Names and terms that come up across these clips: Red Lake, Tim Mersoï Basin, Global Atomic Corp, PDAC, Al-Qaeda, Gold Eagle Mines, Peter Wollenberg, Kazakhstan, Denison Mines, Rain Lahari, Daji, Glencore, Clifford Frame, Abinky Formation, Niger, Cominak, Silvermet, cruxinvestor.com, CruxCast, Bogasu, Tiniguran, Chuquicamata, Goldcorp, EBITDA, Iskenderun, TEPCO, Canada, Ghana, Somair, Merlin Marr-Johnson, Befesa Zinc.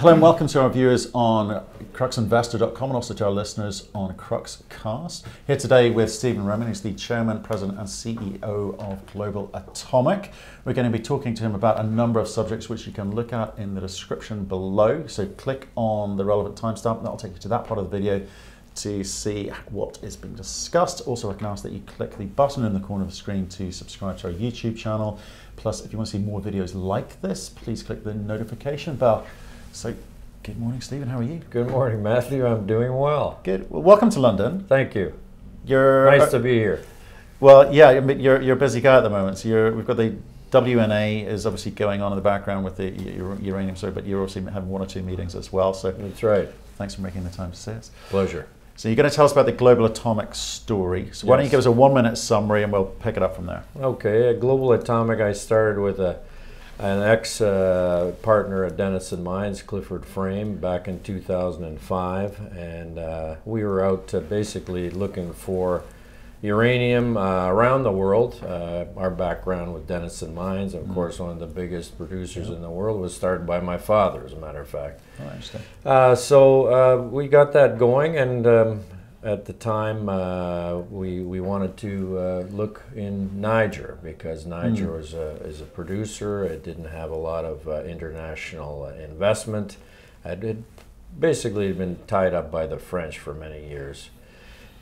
Hello and welcome to our viewers on cruxinvestor.com and also to our listeners on CruxCast. Here today with Stephen Roman, who's the Chairman, President and CEO of Global Atomic. We're going to be talking to him about a number of subjects which you can look at in the description below. So click on the relevant timestamp, that'll take you to that part of the video to see what is being discussed. Also, I can ask that you click the button in the corner of the screen to subscribe to our YouTube channel. Plus, if you want to see more videos like this, please click the notification bell. So, good morning, Stephen. How are you? Good morning, Matthew. I'm doing well. Good. Well, welcome to London. Thank you. Nice to be here. Well, yeah, you're a busy guy at the moment. So we've got the WNA is obviously going on in the background with the uranium, sorry, but you're obviously having one or two meetings as well. So that's right. Thanks for making the time to see us. Pleasure. So you're going to tell us about the Global Atomic story. So why don't you give us a 1-minute summary and we'll pick it up from there. Okay. At Global Atomic, I started with an ex-partner at Denison Mines, Clifford Frame, back in 2005. And we were out basically looking for uranium around the world. Our background with Denison Mines, of course, one of the biggest producers in the world, was started by my father, as a matter of fact. Oh, I understand. So we got that going, and at the time we wanted to look in Niger, because Niger is a producer. It didn't have a lot of international investment. It basically had been tied up by the French for many years.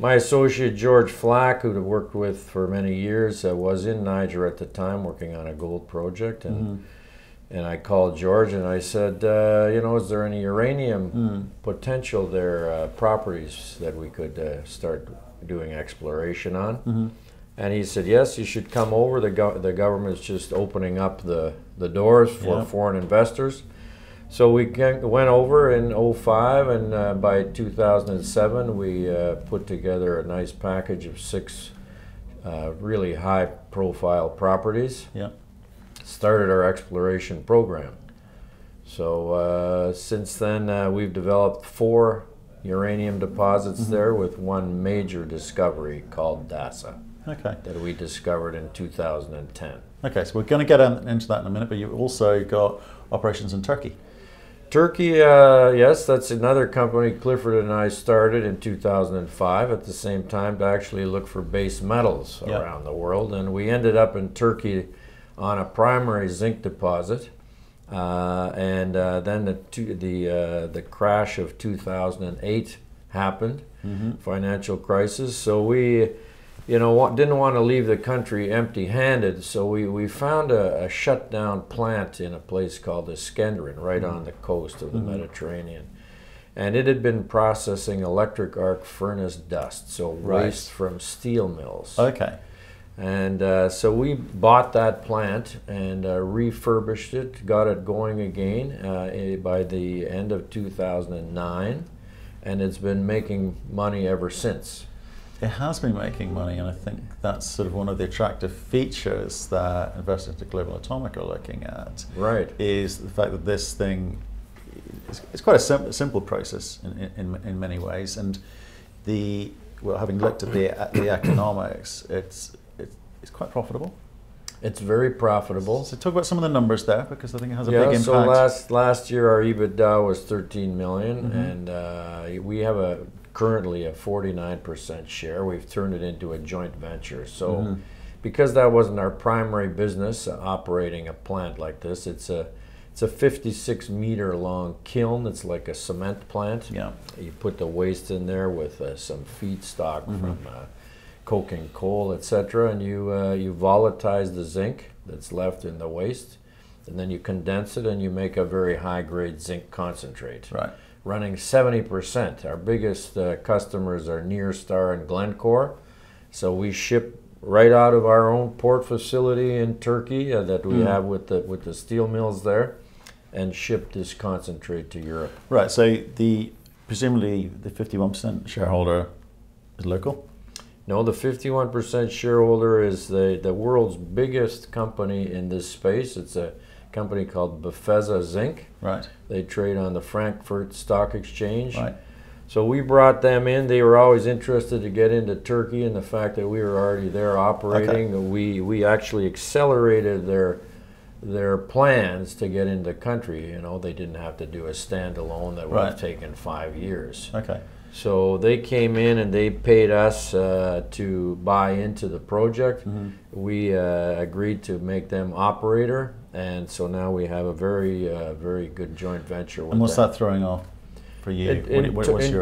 My associate George Flack, who I'd worked with for many years, was in Niger at the time working on a gold project, and I called George and I said, you know, is there any uranium potential there, properties that we could start doing exploration on? And he said, yes, you should come over. The government's just opening up the doors for foreign investors. So we went over in 2005, and by 2007 we put together a nice package of 6 really high profile properties. Yeah. Started our exploration program. So since then we've developed 4 uranium deposits there, with one major discovery called DASA. Okay. That we discovered in 2010. Okay, so we're going to get into that in a minute, but you've also got operations in Turkey. Turkey, yes, that's another company Clifford and I started in 2005 at the same time to actually look for base metals around the world. And we ended up in Turkey on a primary zinc deposit. And then the crash of 2008 happened, financial crisis. So we didn't want to leave the country empty-handed, so we found a shut-down plant in a place called Iskenderun, right on the coast of the Mediterranean. And it had been processing electric arc furnace dust, so waste from steel mills. Okay. And so we bought that plant and refurbished it, got it going again by the end of 2009, and it's been making money ever since. It has been making money, and I think that's sort of one of the attractive features that investors at Global Atomic are looking at. Right. Is the fact that this thing, it's quite a simple process in many ways, and having looked at the economics, it's quite profitable. It's very profitable. So talk about some of the numbers there, because I think it has a big impact. So last year our EBITDA was 13 million, and we have currently a 49% share. We've turned it into a joint venture. So because that wasn't our primary business, operating a plant like this, it's a 56-meter long kiln. It's like a cement plant. Yeah. You put the waste in there with some feedstock from coking coal, etc., and you volatilize the zinc that's left in the waste, and then you condense it and you make a very high-grade zinc concentrate. Right. Running 70%. Our biggest customers are Nearstar and Glencore, so we ship right out of our own port facility in Turkey that we have with the steel mills there, and ship this concentrate to Europe. Right. So presumably the 51% shareholder is local. No, the 51% shareholder is the world's biggest company in this space. It's a company called Befesa Zinc. Right. They trade on the Frankfurt Stock Exchange. Right. So we brought them in. They were always interested to get into Turkey, and the fact that we were already there operating, we actually accelerated their their plans to get into country. You know, they didn't have to do a standalone that would have taken 5 years. Okay. So they came in and they paid us to buy into the project. Mm-hmm. We agreed to make them operator, and so now we have a very, very good joint venture with them. And what's that throwing off for you? In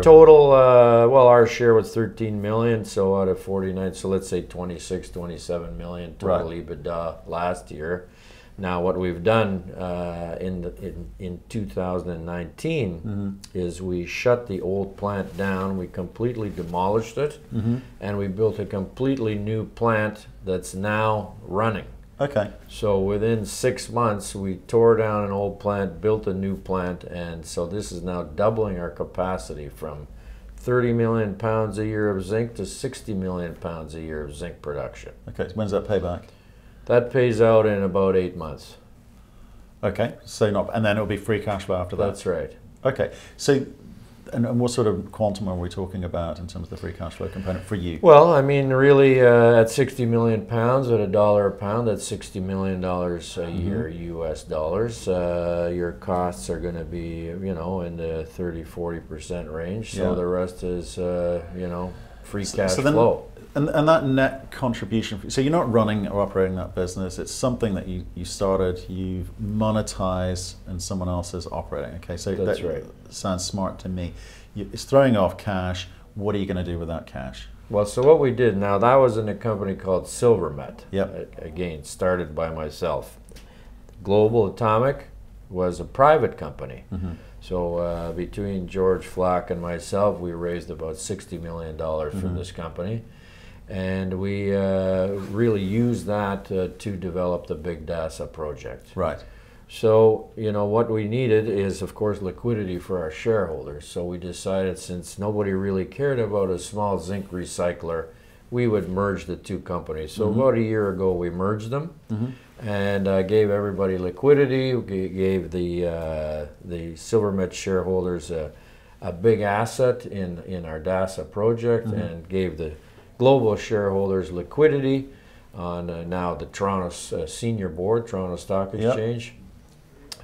total, well, our share was 13 million, so out of 49, so let's say 26, 27 million total EBITDA last year. Now, what we've done in 2019 is we shut the old plant down, we completely demolished it, and we built a completely new plant that's now running. Okay. So within 6 months, we tore down an old plant, built a new plant, and so this is now doubling our capacity from 30 million pounds a year of zinc to 60 million pounds a year of zinc production. Okay, so when's that payback? That pays out in about 8 months. Okay, so not, and then it'll be free cash flow after that. That's right. Okay, so, and what sort of quantum are we talking about in terms of the free cash flow component for you? Well, I mean, really, at 60 million pounds, at $1 a pound, that's $60 million a year, US dollars. Your costs are going to be, you know, in the 30–40% range. So the rest is, you know, free cash flow. And that net contribution, so you're not running or operating that business, it's something that you started, you've monetized, and someone else is operating. Okay, so that's right. Sounds smart to me. It's throwing off cash. What are you going to do with that cash? Well, so what we did, now that was in a company called Silvermet. Yep. Again, started by myself. Global Atomic was a private company. So between George Flack and myself, we raised about $60 million for this company. And we really used that to develop the big DASA project. Right. So, you know, what we needed is, of course, liquidity for our shareholders. So we decided, since nobody really cared about a small zinc recycler, we would merge the two companies. So about a year ago, we merged them and gave everybody liquidity, gave the Silvermet shareholders a big asset in our DASA project and gave the Global shareholders liquidity on now the Toronto senior board, Toronto Stock Exchange,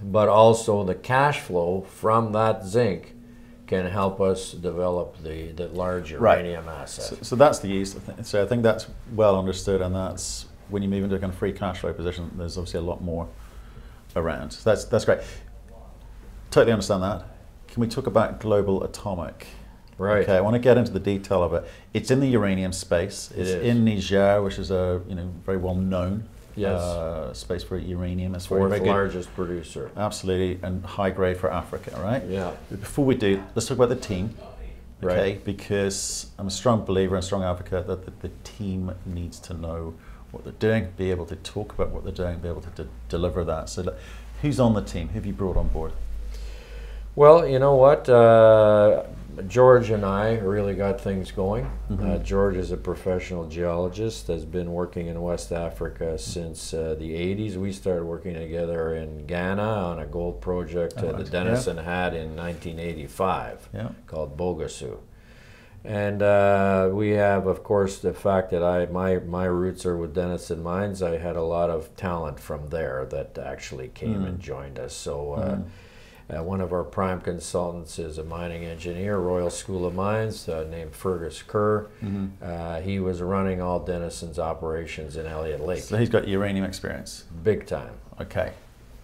but also the cash flow from that zinc can help us develop the larger uranium asset. So that's the use of things. So I think that's well understood, and that's when you move into a kind of free cash flow position, there's obviously a lot more around. So that's great. Totally understand that. Can we talk about Global Atomic? Right. Okay, I want to get into the detail of it. It's in the uranium space. It's in Niger, which is a very well known space for uranium. It's fourth largest producer. Absolutely, and high grade for Africa, right? Yeah. But before we do, let's talk about the team, okay? Right. Because I'm a strong believer and strong advocate that the team needs to know what they're doing, be able to talk about what they're doing, be able to deliver that. So, who's on the team? Who have you brought on board? Well, you know what? George and I really got things going. George is a professional geologist, has been working in West Africa since the 80s. We started working together in Ghana on a gold project that Denison had in 1985 called Bogasu. And we have, of course, the fact that my roots are with Denison Mines. I had a lot of talent from there that actually came and joined us. So. One of our prime consultants is a mining engineer, Royal School of Mines, named Fergus Kerr. He was running all Denison's operations in Elliott Lake. So he's got uranium experience? Big time. Okay.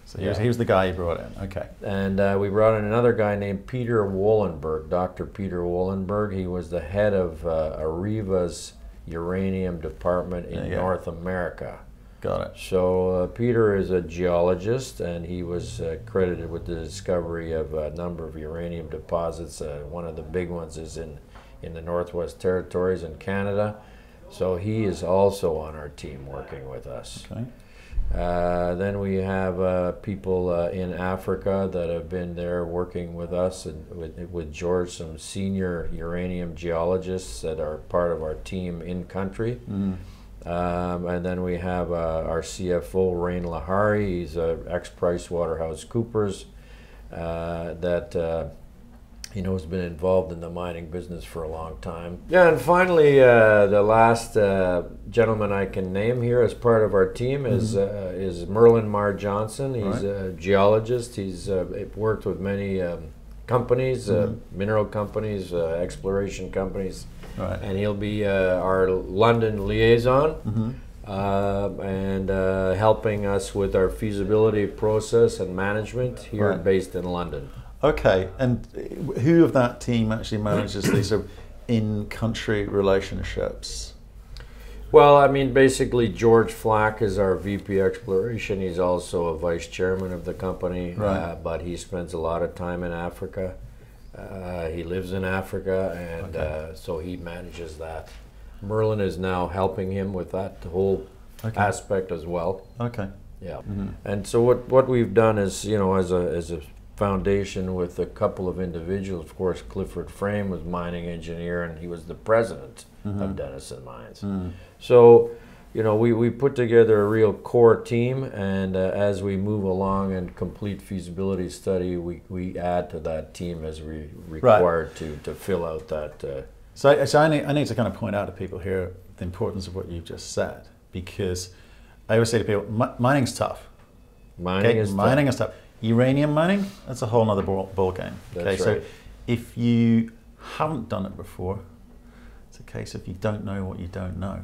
So he was the guy you brought in, okay. And we brought in another guy named Peter Wollenberg, Dr. Peter Wollenberg. He was the head of Arriva's uranium department in North America. Got it. So Peter is a geologist, and he was credited with the discovery of a number of uranium deposits. One of the big ones is in the Northwest Territories in Canada. So he is also on our team working with us. Okay. Then we have people in Africa that have been there working with us and with George, some senior uranium geologists that are part of our team in country. And then we have our CFO, Rain Lahari. He's ex-PricewaterhouseCoopers that you know, has been involved in the mining business for a long time. Yeah, and finally, the last gentleman I can name here as part of our team is Merlin Marr-Johnson. He's a geologist. He's worked with many companies, mineral companies, exploration companies, and he'll be our London liaison. And helping us with our feasibility process and management here based in London. Okay, and who of that team actually manages these in-country relationships? Well, I mean, basically George Flack is our VP Exploration. He's also a vice chairman of the company, but he spends a lot of time in Africa. He lives in Africa, and so he manages that. Merlin is now helping him with that whole aspect as well. And so what we've done is, you know, as a foundation with a couple of individuals, of course, Clifford Frame was mining engineer, and he was the president of Denison Mines. So, you know, we put together a real core team, and as we move along and complete feasibility study, we add to that team as we required to fill out that. So I need to kind of point out to people here the importance of what you've just said, because I always say to people, mining's tough. Mining is tough. Uranium mining, that's a whole other ball game. That's right. So if you haven't done it before, it's a case of you don't know what you don't know,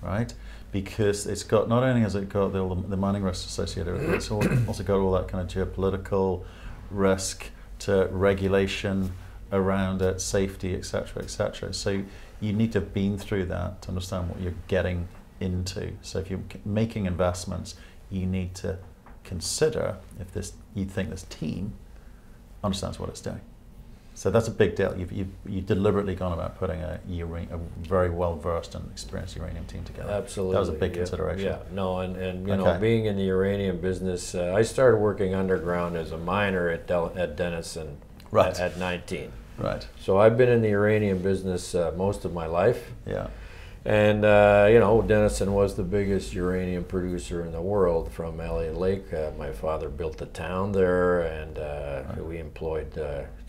right? Because it's got, not only has it got the mining risks associated with it, it's also got all that kind of geopolitical risk to regulation around it, safety, et cetera, et cetera. So you need to have been through that to understand what you're getting into. So if you're making investments, you need to consider if you think this team understands what it's doing. So that's a big deal. You've deliberately gone about putting a very well-versed and experienced uranium team together. Absolutely. That was a big consideration. Yeah, no, and you know, being in the uranium business, I started working underground as a miner at Denison at 19. Right. So I've been in the uranium business most of my life. Yeah. And, you know, Denison was the biggest uranium producer in the world from Elliot Lake. My father built a town there, and we employed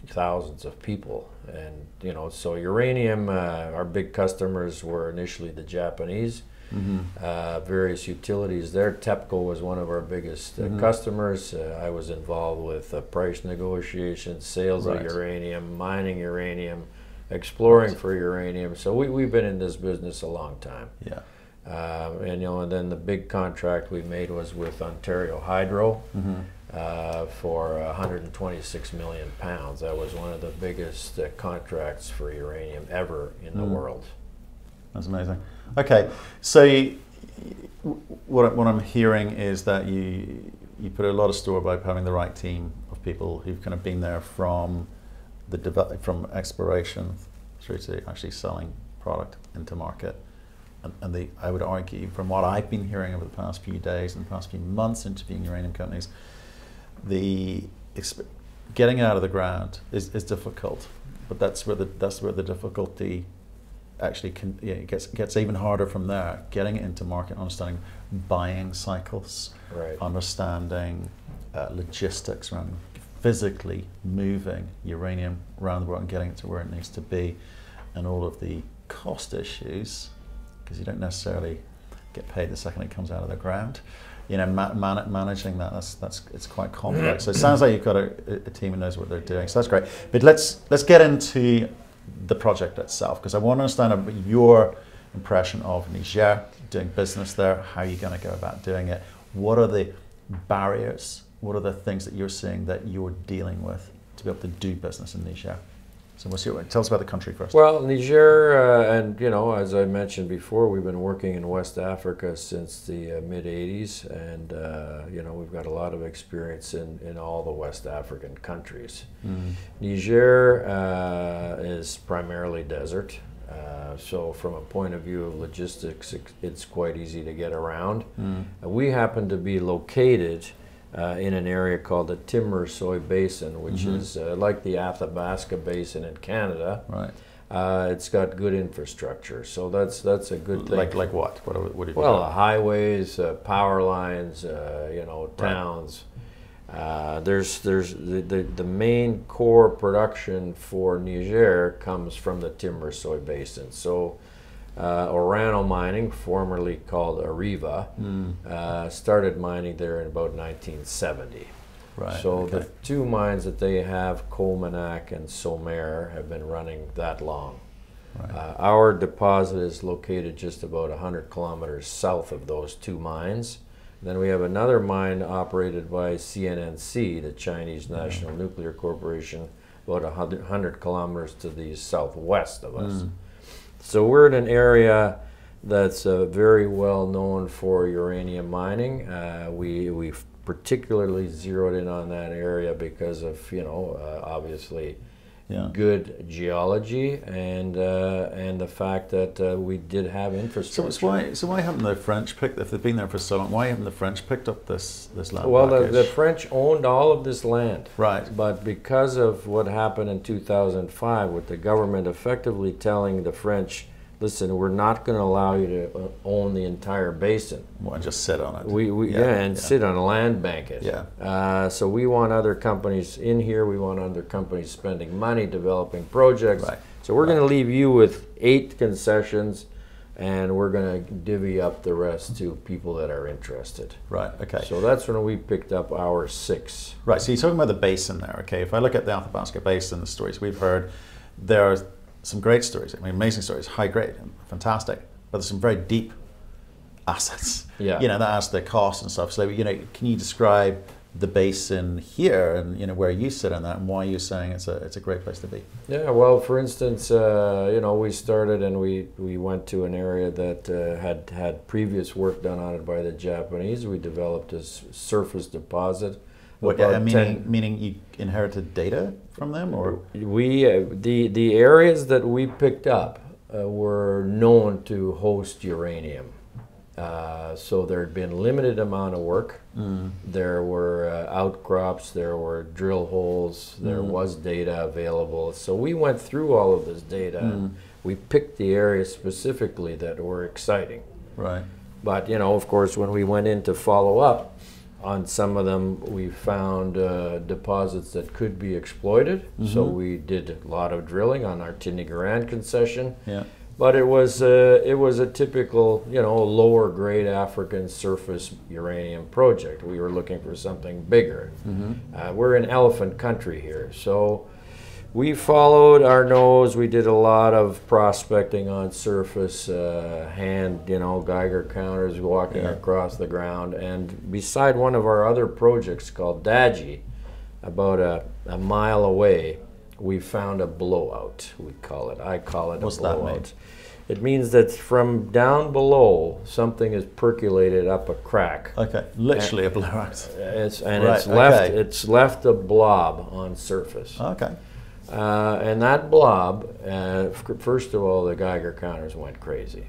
thousands of people. And, you know, so uranium, our big customers were initially the Japanese, various utilities there. TEPCO was one of our biggest customers. I was involved with price negotiations, sales of uranium, mining uranium, exploring for uranium. So we've been in this business a long time. Yeah. And you know, and then the big contract we made was with Ontario Hydro for 126 million pounds. That was one of the biggest contracts for uranium ever in the world. That's amazing. Okay, so what I'm hearing is that you put a lot of store by having the right team of people who've kind of been there from exploration through to actually selling product into market, and I would argue, from what I've been hearing over the past few days and the past few months interviewing uranium companies, the getting out of the ground is difficult. But that's where the difficulty actually gets even harder from there. Getting it into market, understanding buying cycles, understanding logistics around physically moving uranium around the world and getting it to where it needs to be, and all of the cost issues, because you don't necessarily get paid the second it comes out of the ground. You know, managing that's quite complex. So it sounds like you've got a team who knows what they're doing. So that's great. But let's get into the project itself, because I want to understand your impression of Niger, doing business there. How are you going to go about doing it? What are the barriers? What are the things that you're seeing that you're dealing with to be able to do business in Niger? So tell us about the country first. Well, Niger, and you know, as I mentioned before, we've been working in West Africa since the mid-'80s, and you know, we've got a lot of experience in all the West African countries. Niger is primarily desert. So from a point of view of logistics, it's quite easy to get around. We happen to be located in an area called the Tim Mersoï Basin, which is like the Athabasca Basin in Canada. Right. It's got good infrastructure, so that's a good thing. Like what? What do you? Well, highways, power lines, you know, towns. The main core production for Niger comes from the Tim Mersoï Basin. So Orano Mining, formerly called Arriva, started mining there in about 1970. Right, so the two mines that they have, Cominak and Somair, have been running that long. Right. Our deposit is located just about 100 kilometers south of those two mines. And then we have another mine operated by CNNC, the Chinese National Nuclear Corporation, about 100 kilometers to the southwest of us. So we're in an area that's very well known for uranium mining. We've particularly zeroed in on that area because of, you know, obviously good geology and the fact that we did have infrastructure. So why haven't the French picked, if they've been there for so long, why haven't the French picked up this land? Well, the French owned all of this land. Right. But because of what happened in 2005 with the government effectively telling the French, listen, we're not going to allow you to own the entire basin. Well, just sit on it. We sit on a land bank it. Yeah. So we want other companies in here. We want other companies spending money developing projects. Right. So we're going to leave you with 8 concessions, and we're going to divvy up the rest to people that are interested. Right. Okay. So that's when we picked up our 6. Right. So you're talking about the basin there. Okay. If I look at the Athabasca Basin, the stories we've heard, there are some great stories, I mean, amazing stories, high grade, fantastic, but there's some very deep assets, you know, that has their costs and stuff. So, you know, can you describe the basin here and, you know, where you sit on that and why you're saying it's a great place to be? Yeah, well, for instance, you know, we started and we went to an area that had previous work done on it by the Japanese. We developed this surface deposit. What, meaning you inherited data from them, or we the areas that we picked up were known to host uranium, so there had been limited amount of work. There were outcrops, there were drill holes, there was data available. So we went through all of this data. And we picked the areas specifically that were exciting. Right. But you know, of course, when we went in to follow up on some of them, we found deposits that could be exploited. So we did a lot of drilling on our Tiniguran concession. Yeah. But it was a typical, you know, lower grade African surface uranium project. We were looking for something bigger. We're in elephant country here, so we followed our nose. We did a lot of prospecting on surface, hand, you know, Geiger counters, walking across the ground. And beside one of our other projects called Daji, about a mile away, we found a blowout, we call it. I call it a blowout. What's that mean? It means that from down below, something is percolated up a crack. Okay, literally a blowout. It's left a blob on surface. Okay. And that blob, first of all, the Geiger counters went crazy,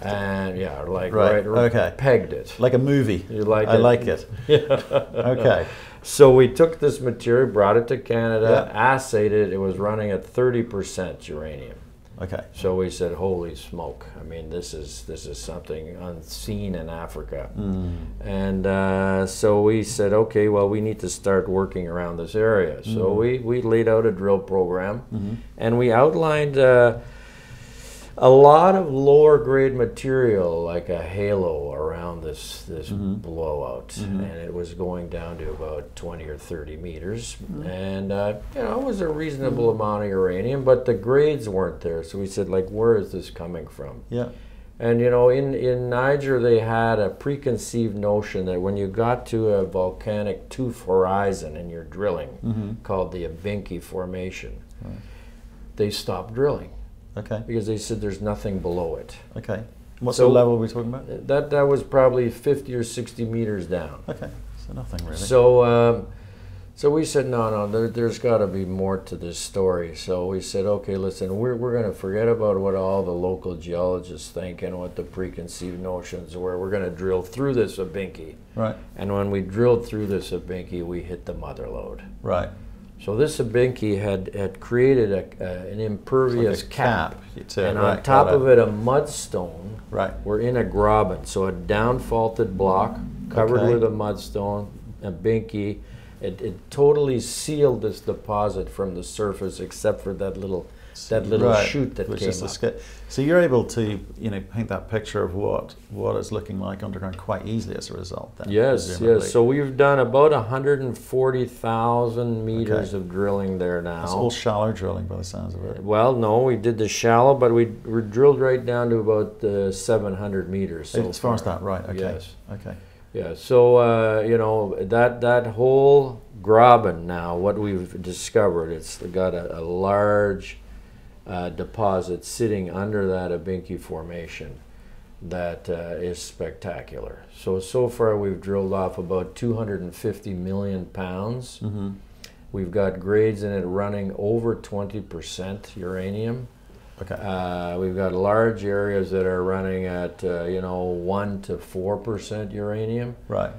and pegged it like a movie. I like it. Yeah. Okay. So we took this material, brought it to Canada, assayed it. It was running at 30% uranium. Okay. So we said, "Holy smoke! I mean, this is something unseen in Africa." And so we said, "Okay, well, we need to start working around this area." So we laid out a drill program, and we outlined a lot of lower grade material, like a halo around this blowout, and it was going down to about 20 or 30 meters, and you know, it was a reasonable amount of uranium, but the grades weren't there. So we said, like, where is this coming from? Yeah. And you know, in Niger, they had a preconceived notion that when you got to a volcanic tooth horizon and you're drilling, called the Abinky Formation, they stopped drilling. Okay. Because they said there's nothing below it. Okay. What's the level we're talking about? That was probably 50 or 60 meters down. Okay. So nothing really. So so we said, no, there's got to be more to this story. So we said, okay, listen, we're going to forget about what all the local geologists think and what the preconceived notions were. We're going to drill through this Abinky. Right. And when we drilled through this Abinky, we hit the mother lode. Right. So this Abinky had created an impervious cap, and on top of it a mudstone. Right. We're in a graben, so a downfaulted block covered with a mudstone, Abinky. It totally sealed this deposit from the surface, except for that little right, shoot that which came is up. So you're able to, you know, paint that picture of what it's looking like underground quite easily as a result. Then, yes, presumably. Yes. So we've done about 140,000 meters of drilling there now. It's all shallow drilling by the sounds of it. Well, no, we did the shallow, but we drilled right down to about 700 meters. So as far as that, right? Okay. Yes. Okay. Yeah, so you know, that whole graben now, what we've discovered, it's got a large deposit sitting under that Abinky Formation that is spectacular. So far we've drilled off about 250 million pounds. Mm-hmm. We've got grades in it running over 20% uranium. Okay. We've got large areas that are running at, you know, 1 to 4% uranium. Right.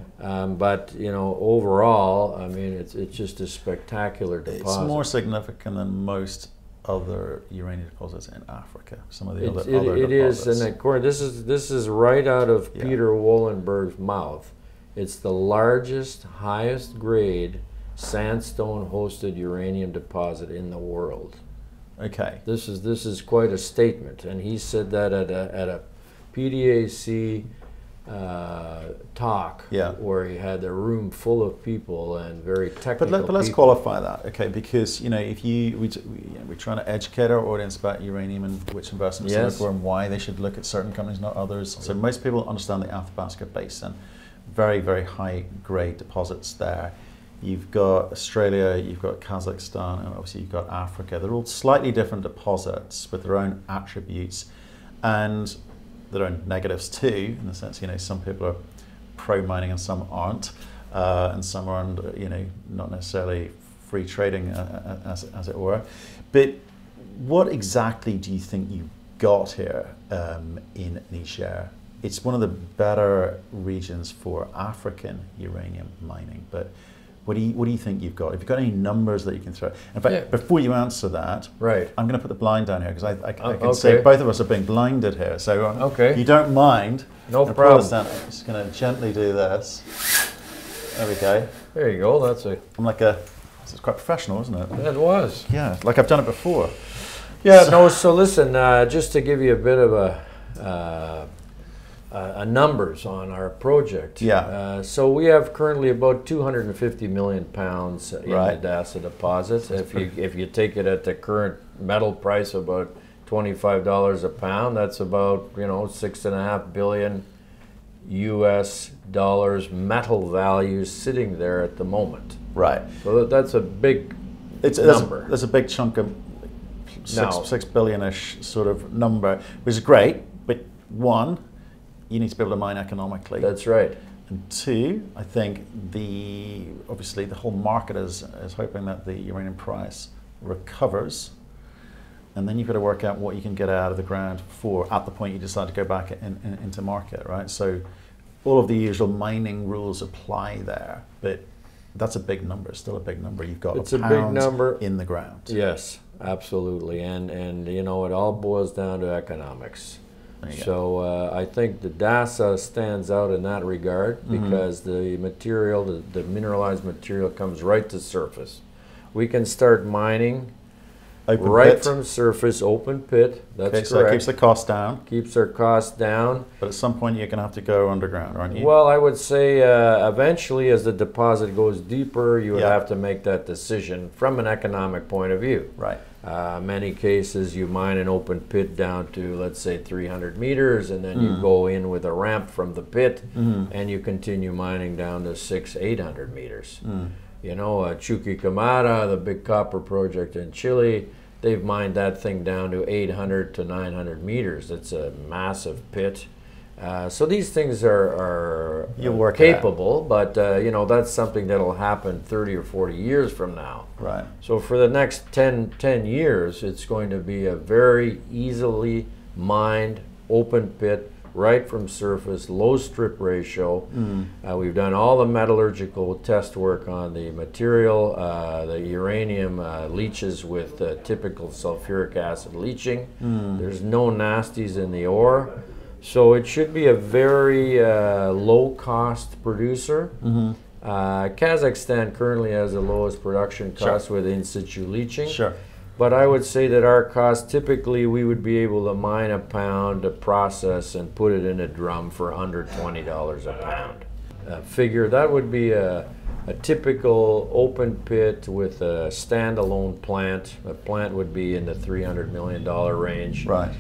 But, you know, overall, I mean, it's just a spectacular deposit. It's more significant than most other uranium deposits in Africa, some of the other deposits. It is, and of course, this is right out of Peter Wollenberg's mouth. It's the largest, highest grade sandstone-hosted uranium deposit in the world. Okay. This is quite a statement, and he said that at a PDAC talk, where he had a room full of people and very technical. But let's qualify that, okay? Because you know, if we're trying to educate our audience about uranium and which investments to look for and why they should look at certain companies, not others. So most people understand the Athabasca Basin, very very high grade deposits there. You've got Australia, you've got Kazakhstan, and obviously you've got Africa. They're all slightly different deposits with their own attributes and their own negatives too, in the sense, you know, some people are pro-mining and some aren't, and some are, you know, not necessarily free trading, as it were. But what exactly do you think you've got here in Niger? It's one of the better regions for African uranium mining, but what do you think you've got? Have you got any numbers that you can throw? In fact, before you answer that, I'm going to put the blind down here because I can say both of us are being blinded here. So if you don't mind, no problem. I'm just going to gently do this. There we go. There you go. That's a. I'm like a. This is quite professional, isn't it? It was. Yeah, like I've done it before. Yeah. So, no. So listen, just to give you a bit of a numbers on our project. Yeah. So we have currently about 250 million pounds in the DASA deposits. If you take it at the current metal price, about $25 a pound, that's about, you know, $6.5 billion US metal value sitting there at the moment. Right. So that's a big number. That's a big chunk of $6 billion-ish sort of number, which is great, but one, you need to be able to mine economically. That's right. And two, I think obviously the whole market is hoping that the uranium price recovers, and then you've got to work out what you can get out of the ground for at the point you decide to go back into market, right? So all of the usual mining rules apply there, but that's a big number. It's still a big number. You've got a big number in the ground. Yes, absolutely, and you know, it all boils down to economics. So I think the DASA stands out in that regard because the material, the mineralized material comes right to surface. We can start mining from surface, open pit. That's correct. So that keeps the cost down. Keeps our cost down. But at some point you're going to have to go underground, aren't you? Well, I would say eventually as the deposit goes deeper, you would have to make that decision from an economic point of view. Right. Many cases you mine an open pit down to, let's say, 300 meters, and then you go in with a ramp from the pit and you continue mining down to 600-800 meters. You know, Chuquicamata, the big copper project in Chile, they've mined that thing down to 800 to 900 meters. It's a massive pit. So these things are capable, but you know, that's something that'll happen 30 or 40 years from now. Right. So for the next 10 years, it's going to be a very easily mined open pit, right from surface, low strip ratio. We've done all the metallurgical test work on the material. The uranium leaches with typical sulfuric acid leaching. There's no nasties in the ore. So it should be a very low-cost producer Kazakhstan currently has the lowest production cost with in-situ leaching. Sure. But I would say that our cost, typically we would be able to mine a pound, to process and put it in a drum for $120 a pound. Figure that would be a typical open pit with a standalone plant. A plant would be in the $300 million range. Right.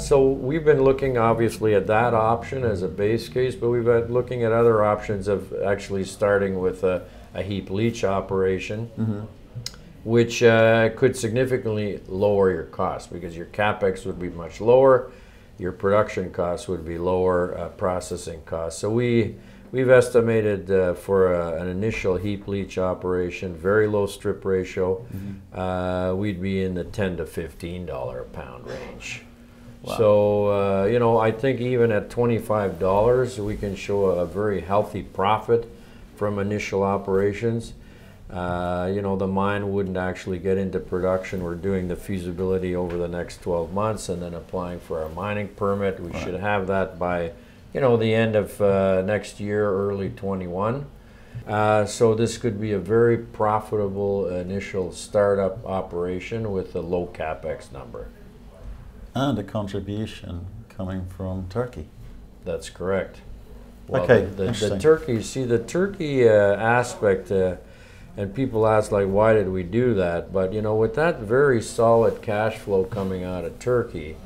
So we've been looking obviously at that option as a base case, but we've been looking at other options of actually starting with a heap leach operation. Mm-hmm. Which could significantly lower your cost, because your capex would be much lower, your production costs would be lower, processing costs. So we've estimated for an initial heap leach operation, very low strip ratio, mm-hmm. We'd be in the $10 to $15 a pound range. Wow. So you know, I think even at $25 we can show a very healthy profit from initial operations. You know, the mine wouldn't actually get into production. We're doing the feasibility over the next 12 months and then applying for our mining permit. We should have that by, you know, the end of next year, early 21. So this could be a very profitable initial startup operation with a low capex number. And a contribution coming from Turkey. That's correct. Well, okay, the Turkey, see the Turkey aspect, and people ask, like, why did we do that? But, you know, with that very solid cash flow coming out of Turkey,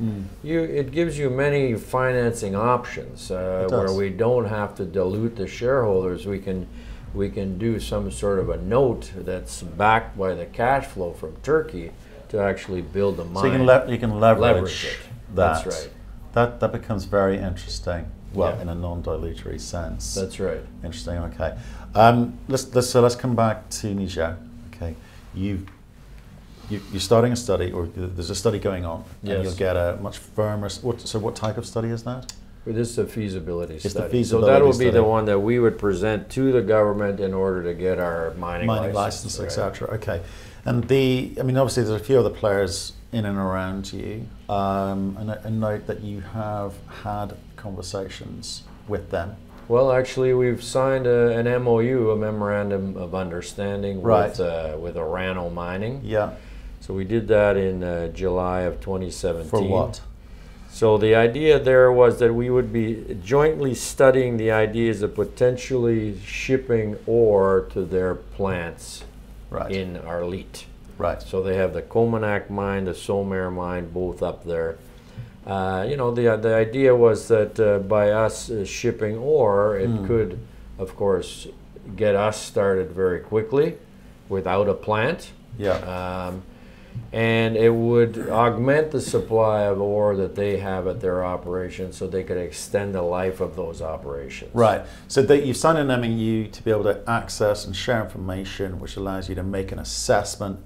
it gives you many financing options where we don't have to dilute the shareholders. We can do some sort of a note that's backed by the cash flow from Turkey to actually build the mine. So you can leverage it. That's right. That becomes very interesting. Well, yeah. In a non-dilutary sense. That's right. Interesting. Okay, let's come back to Niger. Okay, you're starting a study, or there's a study going on, and you'll get a much firmer. So, what type of study is that? Well, this is a feasibility study. It's the feasibility. So that will be the one that we would present to the government in order to get our mining license, right? etc. Okay, and I mean, obviously, there's a few other players in and around you, and I note that you have had conversations with them. Well, actually, we've signed an MOU, a Memorandum of Understanding, with Orano Mining. Yeah. So we did that in July of 2017. For what? So the idea there was that we would be jointly studying the ideas of potentially shipping ore to their plants in Arlit. Right. So they have the Cominak mine, the Somair mine, both up there. You know, the idea was that by us shipping ore, it could, of course, get us started very quickly without a plant. Yeah. And it would augment the supply of ore that they have at their operation, so they could extend the life of those operations. Right. So you've signed an MOU to be able to access and share information, which allows you to make an assessment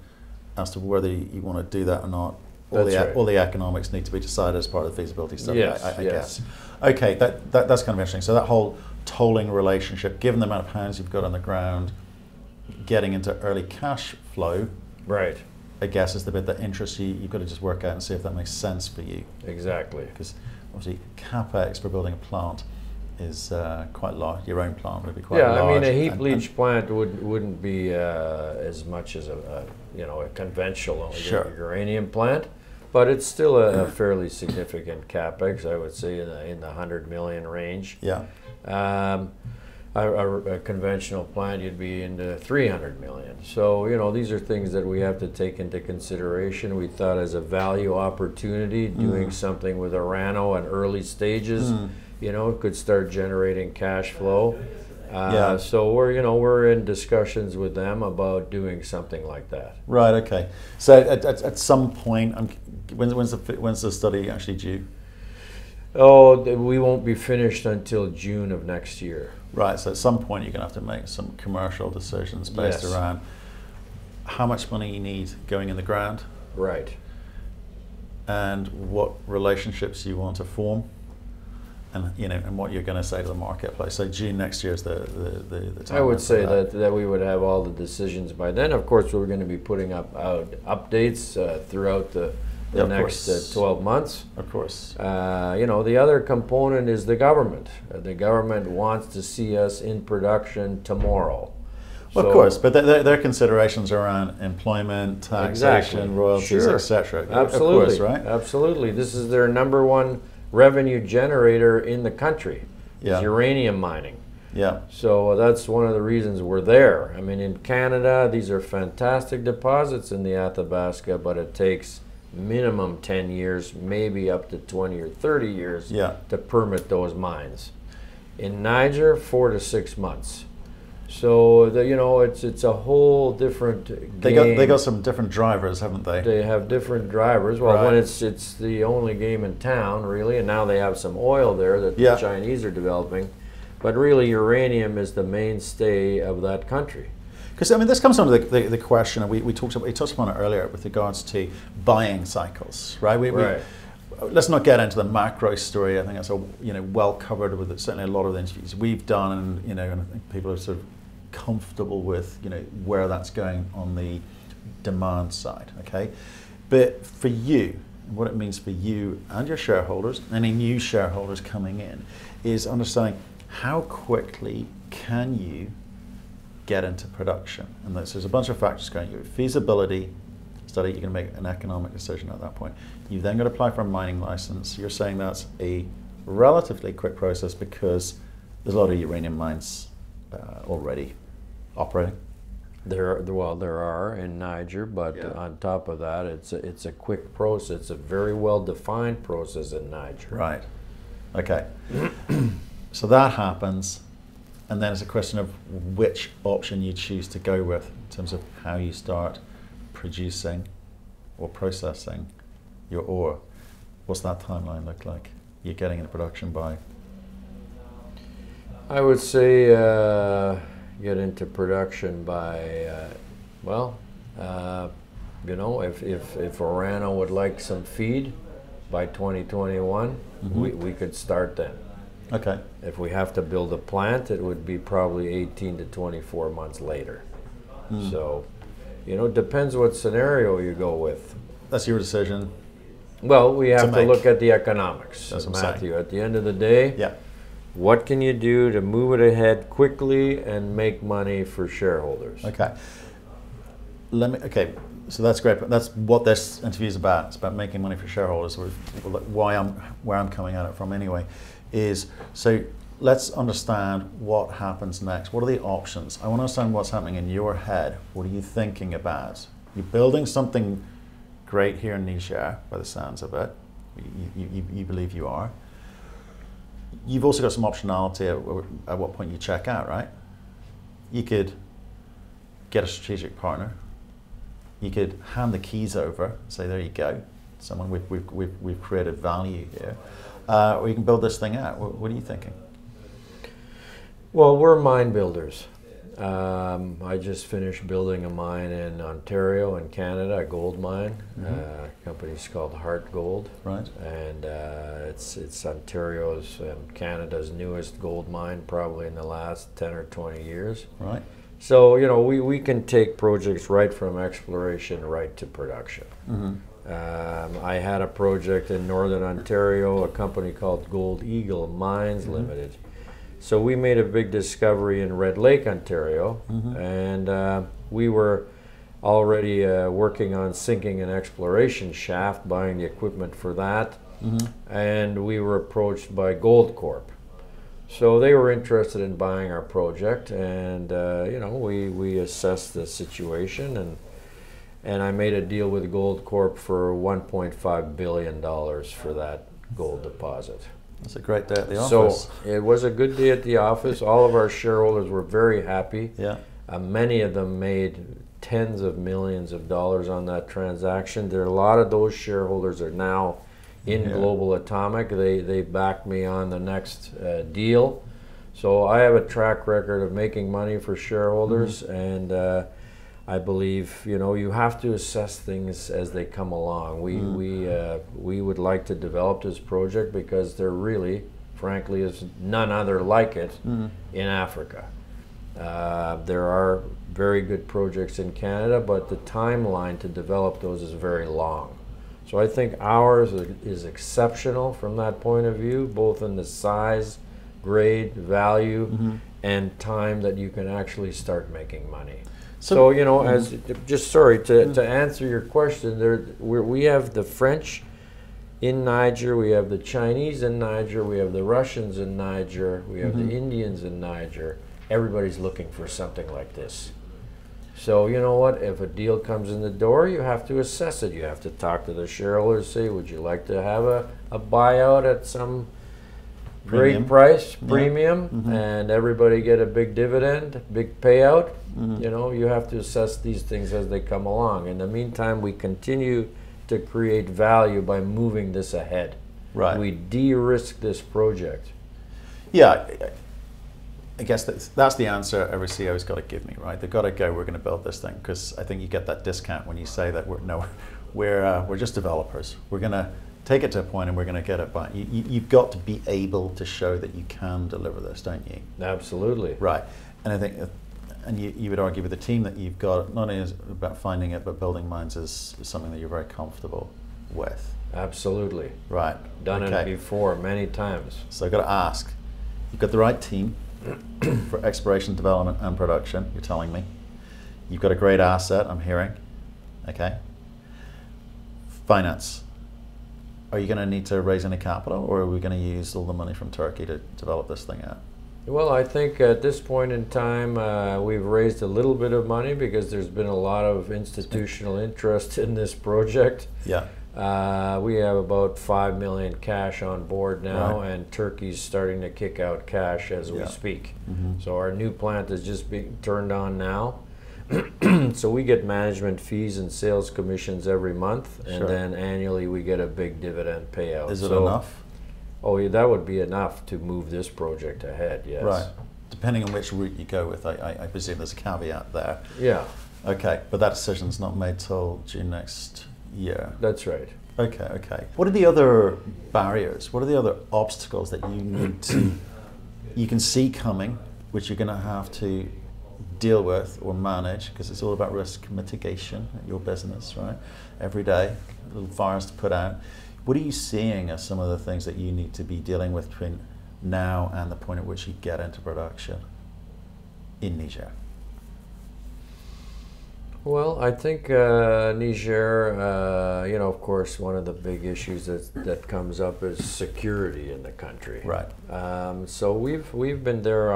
as to whether you want to do that or not. All the economics need to be decided as part of the feasibility study, I guess. Okay, that's kind of interesting. So that whole tolling relationship, given the amount of pounds you've got on the ground, getting into early cash flow, right? I guess is the bit that interests you. You've got to just work out and see if that makes sense for you. Exactly. Because obviously capex for building a plant is quite large. Your own plant would be quite large. Yeah, I mean, a heap leach plant wouldn't be as much as a conventional uranium plant. But it's still a fairly significant capex, I would say, in the 100 million range. Yeah. A conventional plant, you'd be into 300 million. So, you know, these are things that we have to take into consideration. We thought as a value opportunity, doing something with Orano in early stages, you know, could start generating cash flow. So we're in discussions with them about doing something like that. Right. Okay. So at some point, when's the study actually due? Oh, we won't be finished until June of next year. Right. So at some point, you're going to have to make some commercial decisions based around how much money you need going in the ground. Right. And what relationships you want to form. And you know, and what you're going to say to the marketplace. So June next year is the time. I would say that we would have all the decisions by then. Of course, we're going to be putting up updates throughout the the next 12 months. Of course. You know, the other component is the government. The government wants to see us in production tomorrow. Well, so, of course, but their considerations around employment, taxation, royalties, etc. Absolutely, of course, right? Absolutely. This is their number one revenue generator in the country, is uranium mining. Yeah. So that's one of the reasons we're there. I mean, in Canada, these are fantastic deposits in the Athabasca, but it takes minimum 10 years, maybe up to 20 or 30 years to permit those mines. In Niger, 4 to 6 months. So, you know, it's a whole different game. They got some different drivers, haven't they? They have different drivers. Well, when it's the only game in town, really, and now they have some oil there that the Chinese are developing. But really, uranium is the mainstay of that country. Because, I mean, this comes down to the question, and we touched upon it earlier with regards to buying cycles, right? Let's not get into the macro story. I think that's well covered with certainly a lot of the interviews we've done, and and I think people are sort of comfortable with where that's going on the demand side. Okay, but for you, what it means for you and your shareholders, any new shareholders coming in, is understanding how quickly can you get into production, and there's a bunch of factors going. Your feasibility study, you're going to make an economic decision at that point. You've then got to apply for a mining license. You're saying that's a relatively quick process because there's a lot of uranium mines already operating. There are in Niger, but on top of that, it's a quick process. It's a very well-defined process in Niger. Right. Okay. So that happens, and then it's a question of which option you choose to go with in terms of how you start producing or processing your ore. What's that timeline look like? You're getting into production by? I would say get into production by, if Orano would like some feed by 2021, we could start then. Okay. If we have to build a plant, it would be probably 18 to 24 months later. Mm. So, it depends what scenario you go with. That's your decision. Well, we have to look at the economics. That's what I'm saying. At the end of the day, what can you do to move it ahead quickly and make money for shareholders? Okay. Okay. So that's great. But that's what this interview is about. It's about making money for shareholders. Where I'm coming at it from anyway. So let's understand what happens next. What are the options? I want to understand what's happening in your head. What are you thinking about? You're building something great here in Niger, by the sounds of it. You believe you are. You've also got some optionality at what point you check out, right? You could get a strategic partner. You could hand the keys over, say, there you go. Someone, we've created value here. Or you can build this thing out. What are you thinking? Well, we're mine builders. I just finished building a mine in Ontario in Canada, a gold mine. Company's called Heart Gold. Right. And it's Ontario's and Canada's newest gold mine, probably in the last 10 or 20 years. Right. So, we can take projects right from exploration right to production. I had a project in Northern Ontario, a company called Gold Eagle Mines Limited. So we made a big discovery in Red Lake, Ontario, and we were already working on sinking an exploration shaft, buying the equipment for that, and we were approached by Goldcorp. So they were interested in buying our project, and we assessed the situation, and I made a deal with Goldcorp for $1.5 billion for that gold deposit. That's a great day at the office. So it was a good day at the office. All of our shareholders were very happy. Yeah. Many of them made tens of millions of dollars on that transaction. There are a lot of those shareholders are now in Global Atomic. They backed me on the next deal. So I have a track record of making money for shareholders, and I believe, you have to assess things as they come along. We would like to develop this project because there really, frankly, is none other like it in Africa. There are very good projects in Canada, but the timeline to develop those is very long. So I think ours is exceptional from that point of view, both in the size, grade, value, and time that you can actually start making money. So you know, as just to answer your question, we have the French in Niger, we have the Chinese in Niger, we have the Russians in Niger, we have the Indians in Niger. Everybody's looking for something like this. So you know what, if a deal comes in the door, you have to assess it. You have to talk to the shareholders, say, would you like to have a buyout at some great price, premium, and everybody get a big dividend, big payout? You know, you have to assess these things as they come along. In the meantime, we continue to create value by moving this ahead. Right. We de-risk this project. Yeah, I guess that's the answer every CEO's got to give me, right? They've got to go, we're going to build this thing, because I think you get that discount when you say that we're just developers. We're going to take it to a point and we're going to get it back. You've got to be able to show that you can deliver this, don't you? Absolutely. Right, and I think, and you would argue with the team that you've got, not only is about finding it, but building mines is something that you're very comfortable with. Absolutely. Right. Done it before many times. So I've got to ask, you've got the right team for exploration, development, and production, you're telling me. You've got a great asset, I'm hearing. Okay. Finance. Are you going to need to raise any capital, or are we going to use all the money from Turkey to develop this thing out? Well, I think at this point in time, we've raised a little bit of money because there's been a lot of institutional interest in this project. Yeah. We have about $5 million cash on board now, and Turkey's starting to kick out cash as we speak. So our new plant is just being turned on now. So we get management fees and sales commissions every month, and then annually we get a big dividend payout. Is it enough? Oh, yeah, that would be enough to move this project ahead, yes. Right. Depending on which route you go with, I presume there's a caveat there. Yeah. Okay, but that decision's not made till June next year. That's right. Okay, okay. What are the other barriers? What are the other obstacles that you need to, you can see coming, which you're going to have to deal with or manage, because it's all about risk mitigation at your business, right? Every day, little fires to put out. What are you seeing as some of the things that you need to be dealing with between now and the point at which you get into production in Niger? Well, I think Niger, you know, of course, one of the big issues that comes up is security in the country. Right. So we've been there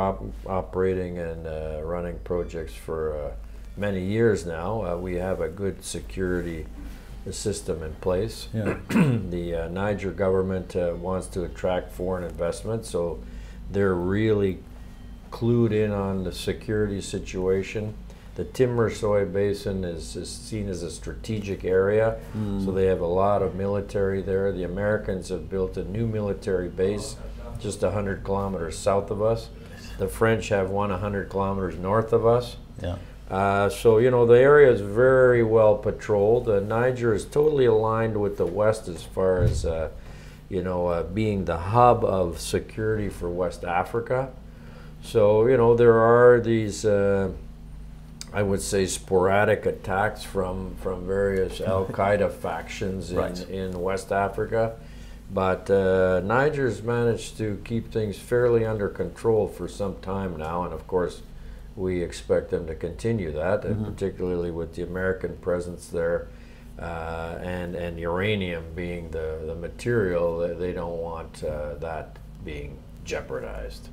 operating and running projects for many years now. We have a good security system in place. Yeah. The Niger government wants to attract foreign investment, so they're really clued in on the security situation. The Tim Mersoï Basin is seen as a strategic area, so they have a lot of military there. The Americans have built a new military base just 100 kilometers south of us. The French have one 100 kilometers north of us. Yeah. So, you know, the area is very well patrolled. Niger is totally aligned with the West as far as, you know, being the hub of security for West Africa. So, you know, there are these, I would say, sporadic attacks from various Al-Qaeda factions in West Africa. But Niger's managed to keep things fairly under control for some time now, and of course, we expect them to continue that, and particularly with the American presence there and uranium being the material, they don't want that being jeopardized.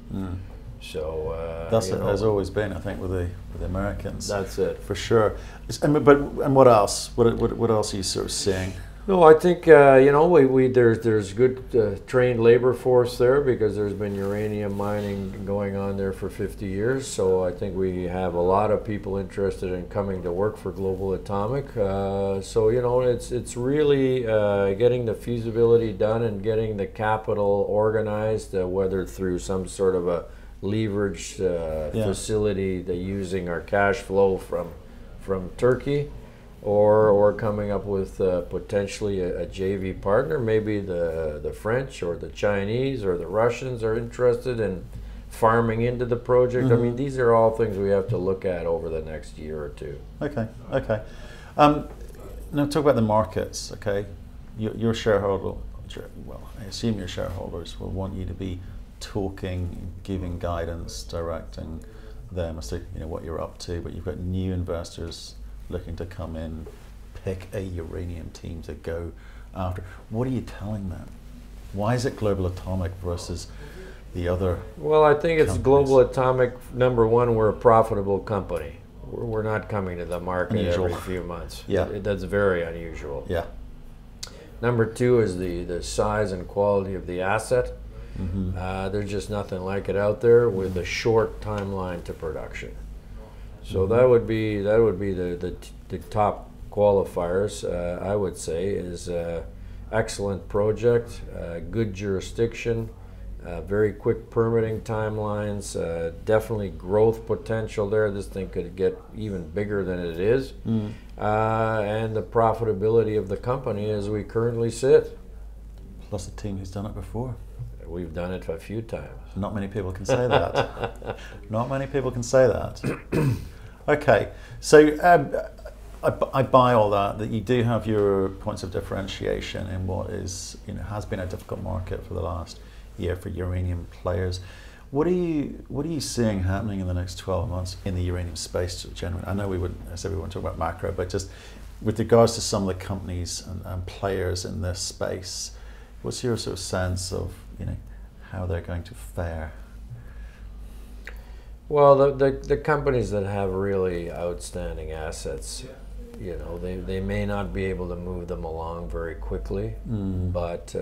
So that's it, has always been, I think, with the Americans. That's it for sure. And what else? What else are you sort of seeing? No, I think, you know, there's good trained labor force there because there's been uranium mining going on there for 50 years. So I think we have a lot of people interested in coming to work for Global Atomic. So, you know, it's really getting the feasibility done and getting the capital organized, whether through some sort of a leveraged facility that using our cash flow from Turkey. Or coming up with potentially a JV partner. Maybe the French or the Chinese or the Russians are interested in farming into the project. I mean, these are all things we have to look at over the next year or two. Okay, okay. Now talk about the markets, okay? your shareholder, well, I assume your shareholders will want you to be talking, giving guidance, directing them as to, you know, what you're up to, but you've got new investors looking to come in, pick a uranium team to go after. What are you telling them? Why is it Global Atomic versus the other? Well, I think it's Global Atomic. Number one, we're a profitable company. We're not coming to the market every few months. Yeah, that's very unusual. Yeah. Number two is the size and quality of the asset. Mm-hmm. There's just nothing like it out there with a short timeline to production. So mm-hmm. that would be the top qualifiers. I would say is excellent project, good jurisdiction, very quick permitting timelines, definitely growth potential there. This thing could get even bigger than it is. Mm. And the profitability of the company as we currently sit. Plus a team who's done it before. We've done it a few times. Not many people can say that. Not many people can say that. Okay, so I buy all that you do have your points of differentiation in what is, you know, has been a difficult market for the last year for uranium players. What are you seeing happening in the next 12 months in the uranium space generally? I know we wouldn't talk about macro, but just with regards to some of the companies and players in this space, what's your sort of sense of, you know, how they're going to fare? Well, the companies that have really outstanding assets, you know, they may not be able to move them along very quickly, but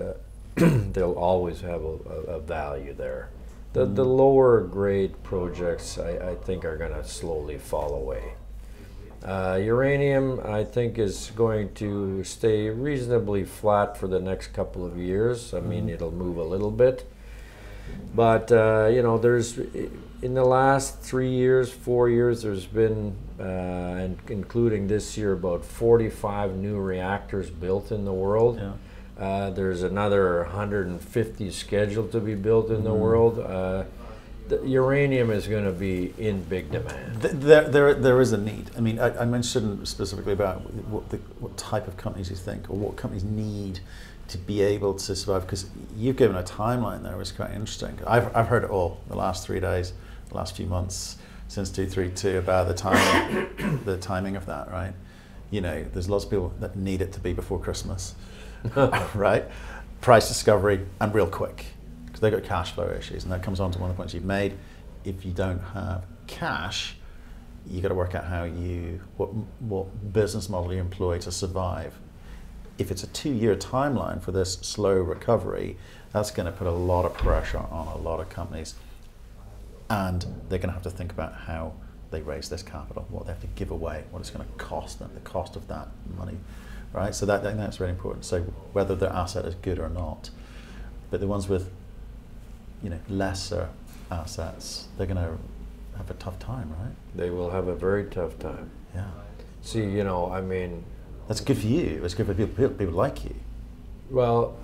they'll always have a value there. The lower grade projects, I think, are going to slowly fall away. Uranium, I think, is going to stay reasonably flat for the next couple of years. I mean, it'll move a little bit. But, you know, in the last 3 years, 4 years, there's been, and including this year, about 45 new reactors built in the world. Yeah. There's another 150 scheduled to be built in the world. Uranium is going to be in big demand. There is a need. I mean, I mentioned specifically about what type of companies you think, or what companies need to be able to survive, because you've given a timeline there, which is quite interesting. I've heard it all the last 3 days, the last few months since 232 about the timing, the timing of that, right? You know, there's lots of people that need it to be before Christmas. Right? Price discovery and real quick, because they've got cash flow issues, and that comes on to one of the points you've made. If you don't have cash, you got to work out how what business model you employ to survive. If it's a 2-year timeline for this slow recovery, that's going to put a lot of pressure on a lot of companies, and they're going to have to think about how they raise this capital, what they have to give away, what it's going to cost them, the cost of that money. Right, so that's really important. So whether their asset is good or not, but the ones with, you know, lesser assets, they're going to have a tough time, right? They will have a very tough time. Yeah. See, you know, I mean, that's good for you. It's good for people like you. Well,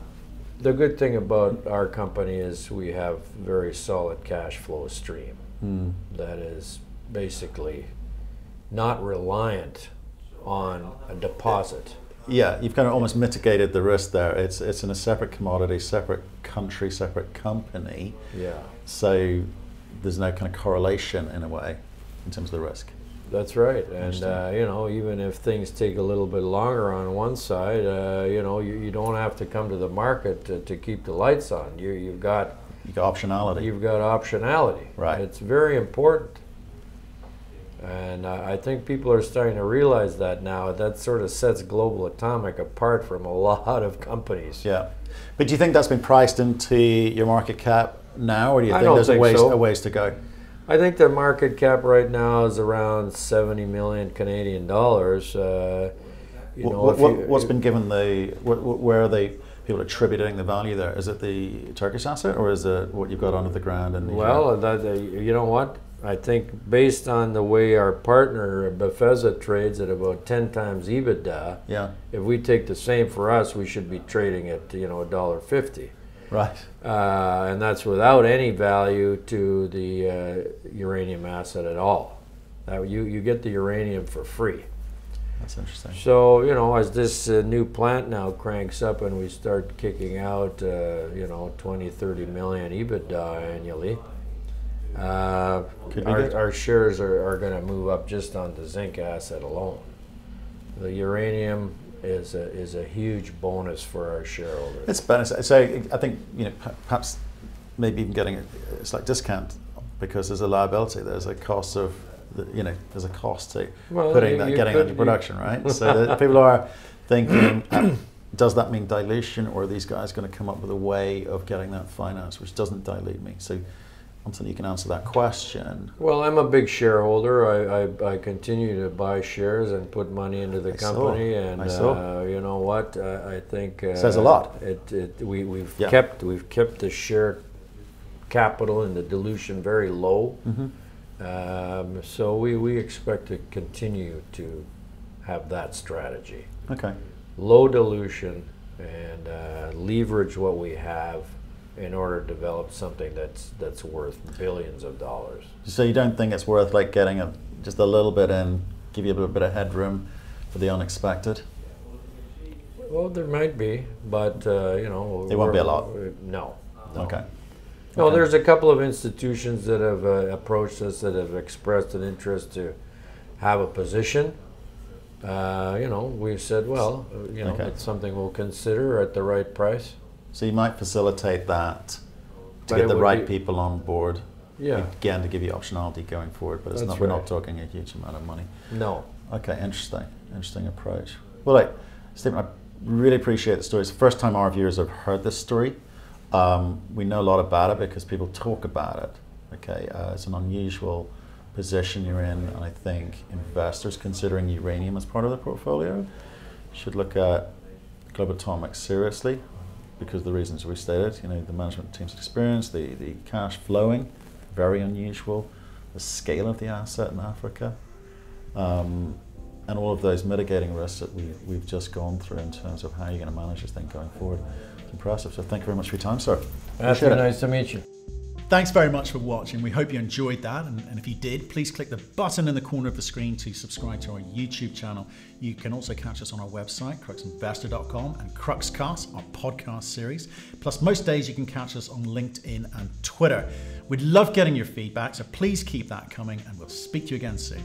the good thing about our company is we have very solid cash flow stream that is basically not reliant on a deposit. Yeah, you've kind of almost mitigated the risk there. It's in a separate commodity, separate country, separate company. Yeah. So there's no kind of correlation in a way in terms of the risk. That's right. And you know, even if things take a little bit longer on one side, you know, you don't have to come to the market to keep the lights on. You've got optionality. You've got optionality. Right. It's very important. And I think people are starting to realize that now. That sort of sets Global Atomic apart from a lot of companies. Yeah. But do you think that's been priced into your market cap now, or do you think there's a ways to go? I think the market cap right now is around 70 million Canadian dollars. What's been given the, where are they? People attributing the value there? Is it the Turkish asset, or is it what you've got under the ground? And well, you know what? I think based on the way our partner Befesa trades at about 10 times EBITDA, yeah, if we take the same for us, we should be trading at, you know, $1.50. Right. And that's without any value to the uranium asset at all. You get the uranium for free. That's interesting. So, you know, as this new plant now cranks up and we start kicking out, you know, 20, 30 million EBITDA annually, our shares are going to move up just on the zinc asset alone. The uranium is a huge bonus for our shareholders. It's a bonus. So I think, you know, perhaps maybe even getting a slight discount because there's a liability, there's a cost of, you know, there's a cost to getting into production, right? So that people are thinking, does that mean dilution, or are these guys going to come up with a way of getting that finance, which doesn't dilute me? So Anthony, you can answer that question. Well, I'm a big shareholder. I continue to buy shares and put money into the company, and you know what? I think says a lot. We've kept the share capital and the dilution very low. Mm-hmm. So we expect to continue to have that strategy. Okay. Low dilution and leverage what we have in order to develop something that's worth billions of dollars. So you don't think it's worth like getting just a little bit in, give you a little bit of headroom for the unexpected? Well, there might be, but you know, it won't be a lot. No. Okay. No, there's a couple of institutions that have approached us that have expressed an interest to have a position. You know, we've said, well, you know, it's something we'll consider at the right price. So you might facilitate that to get the right people on board. Yeah. Again, to give you optionality going forward, but it's not, we're not talking a huge amount of money. No. Okay, interesting. Interesting approach. Well, like, Stephen, I really appreciate the story. It's the first time our viewers have heard this story. We know a lot about it because people talk about it. Okay, it's an unusual position you're in, and I think investors considering uranium as part of their portfolio should look at Global Atomic seriously because of the reasons we stated. You know, the management team's experience, the cash flowing, very unusual, the scale of the asset in Africa, and all of those mitigating risks that we've just gone through in terms of how you're going to manage this thing going forward. Impressive. So thank you very much for your time, sir. Absolutely. Nice to meet you. Thanks very much for watching. We hope you enjoyed that, and if you did, please click the button in the corner of the screen to subscribe to our YouTube channel. You can also catch us on our website, cruxinvestor.com, and CruxCast, our podcast series. Plus, most days you can catch us on LinkedIn and Twitter. We'd love getting your feedback, so please keep that coming, and we'll speak to you again soon.